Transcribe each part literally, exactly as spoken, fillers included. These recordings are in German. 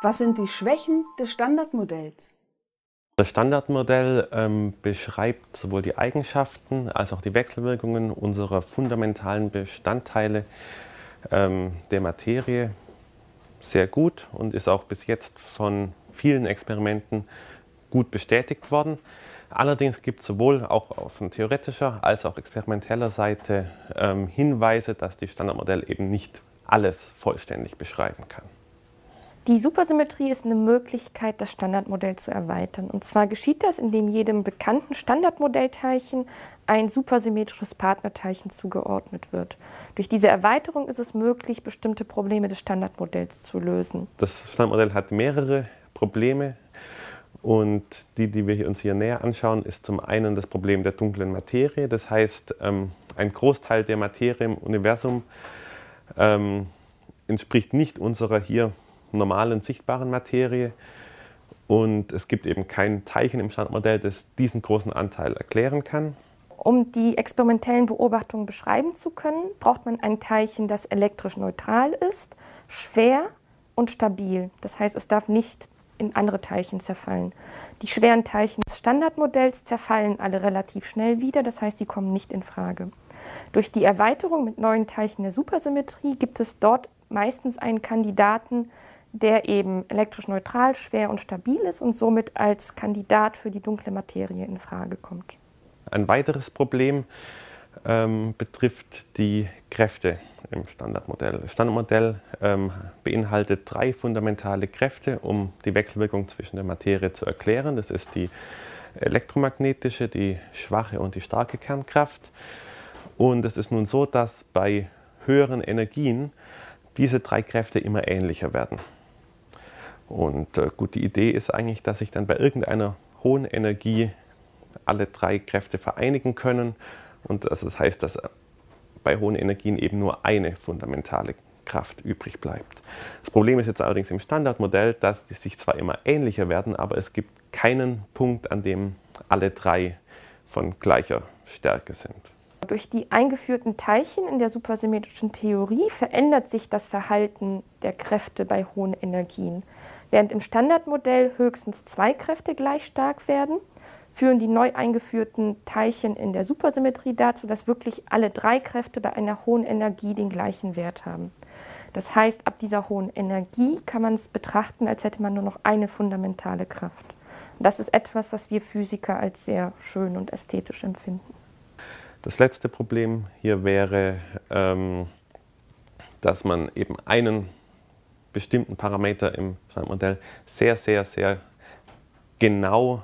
Was sind die Schwächen des Standardmodells? Das Standardmodell ähm, beschreibt sowohl die Eigenschaften als auch die Wechselwirkungen unserer fundamentalen Bestandteile ähm, der Materie sehr gut und ist auch bis jetzt von vielen Experimenten gut bestätigt worden. Allerdings gibt es sowohl auch auf theoretischer als auch experimenteller Seite ähm, Hinweise, dass die Standardmodelle eben nicht alles vollständig beschreiben kann. Die Supersymmetrie ist eine Möglichkeit, das Standardmodell zu erweitern. Und zwar geschieht das, indem jedem bekannten Standardmodellteilchen ein supersymmetrisches Partnerteilchen zugeordnet wird. Durch diese Erweiterung ist es möglich, bestimmte Probleme des Standardmodells zu lösen. Das Standardmodell hat mehrere Probleme und die, die wir uns hier näher anschauen, ist zum einen das Problem der dunklen Materie. Das heißt, ein Großteil der Materie im Universum entspricht nicht unserer hier normalen, sichtbaren Materie und es gibt eben kein Teilchen im Standardmodell, das diesen großen Anteil erklären kann. Um die experimentellen Beobachtungen beschreiben zu können, braucht man ein Teilchen, das elektrisch neutral ist, schwer und stabil. Das heißt, es darf nicht in andere Teilchen zerfallen. Die schweren Teilchen des Standardmodells zerfallen alle relativ schnell wieder, das heißt, sie kommen nicht in Frage. Durch die Erweiterung mit neuen Teilchen der Supersymmetrie gibt es dort meistens einen Kandidaten, der eben elektrisch neutral, schwer und stabil ist und somit als Kandidat für die dunkle Materie in Frage kommt. Ein weiteres Problem ähm, betrifft die Kräfte im Standardmodell. Das Standardmodell ähm, beinhaltet drei fundamentale Kräfte, um die Wechselwirkung zwischen der Materie zu erklären. Das ist die elektromagnetische, die schwache und die starke Kernkraft. Und es ist nun so, dass bei höheren Energien diese drei Kräfte immer ähnlicher werden. Und äh, gut, die Idee ist eigentlich, dass sich dann bei irgendeiner hohen Energie alle drei Kräfte vereinigen können. Und das heißt, dass bei hohen Energien eben nur eine fundamentale Kraft übrig bleibt. Das Problem ist jetzt allerdings im Standardmodell, dass die sich zwar immer ähnlicher werden, aber es gibt keinen Punkt, an dem alle drei von gleicher Stärke sind. Durch die eingeführten Teilchen in der supersymmetrischen Theorie verändert sich das Verhalten der Kräfte bei hohen Energien. Während im Standardmodell höchstens zwei Kräfte gleich stark werden, führen die neu eingeführten Teilchen in der Supersymmetrie dazu, dass wirklich alle drei Kräfte bei einer hohen Energie den gleichen Wert haben. Das heißt, ab dieser hohen Energie kann man es betrachten, als hätte man nur noch eine fundamentale Kraft. Und das ist etwas, was wir Physiker als sehr schön und ästhetisch empfinden. Das letzte Problem hier wäre, ähm, dass man eben einen bestimmten Parameter im Standardmodell sehr, sehr, sehr genau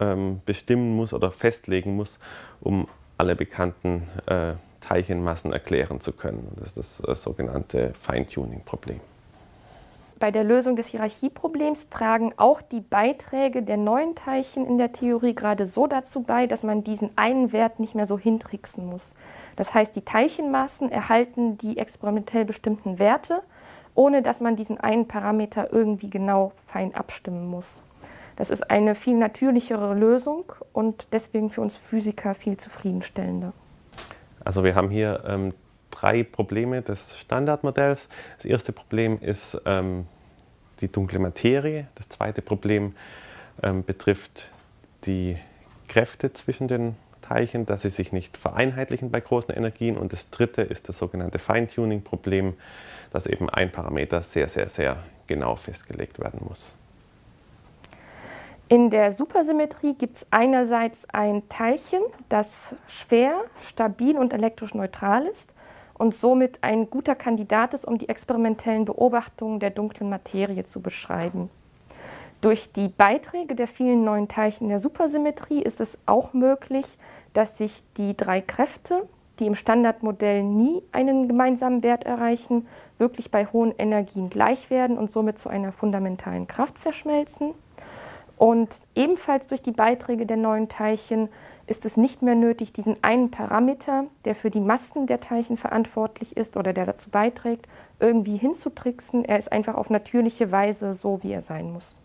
ähm, bestimmen muss oder festlegen muss, um alle bekannten äh, Teilchenmassen erklären zu können. Das ist das äh, sogenannte Feintuning-Problem. Bei der Lösung des Hierarchieproblems tragen auch die Beiträge der neuen Teilchen in der Theorie gerade so dazu bei, dass man diesen einen Wert nicht mehr so hintricksen muss. Das heißt, die Teilchenmassen erhalten die experimentell bestimmten Werte, ohne dass man diesen einen Parameter irgendwie genau fein abstimmen muss. Das ist eine viel natürlichere Lösung und deswegen für uns Physiker viel zufriedenstellender. Also wir haben hier ähm drei Probleme des Standardmodells. Das erste Problem ist ähm, die dunkle Materie. Das zweite Problem ähm, betrifft die Kräfte zwischen den Teilchen, dass sie sich nicht vereinheitlichen bei großen Energien. Und das dritte ist das sogenannte Feintuning-Problem, dass eben ein Parameter sehr, sehr, sehr genau festgelegt werden muss. In der Supersymmetrie gibt es einerseits ein Teilchen, das schwer, stabil und elektrisch neutral ist und somit ein guter Kandidat ist, um die experimentellen Beobachtungen der dunklen Materie zu beschreiben. Durch die Beiträge der vielen neuen Teilchen der Supersymmetrie ist es auch möglich, dass sich die drei Kräfte, die im Standardmodell nie einen gemeinsamen Wert erreichen, wirklich bei hohen Energien gleich werden und somit zu einer fundamentalen Kraft verschmelzen. Und ebenfalls durch die Beiträge der neuen Teilchen ist es nicht mehr nötig, diesen einen Parameter, der für die Massen der Teilchen verantwortlich ist oder der dazu beiträgt, irgendwie hinzutricksen. Er ist einfach auf natürliche Weise so, wie er sein muss.